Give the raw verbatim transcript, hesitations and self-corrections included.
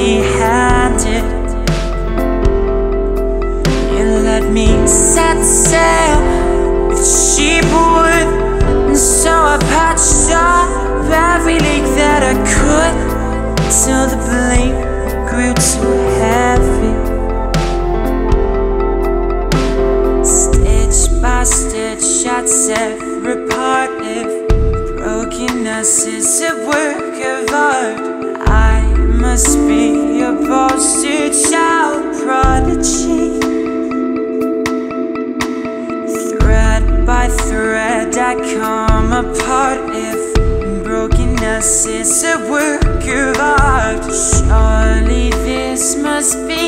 empty-handed. You let me set sail with sheepwood, and so I patched up every leak that I could till the blade grew too heavy. Stitch by stitch, I tear apart. If brokenness is a work of art, must be a poster child prodigy. Thread by thread I come apart. If brokenness is a work of art, surely this must be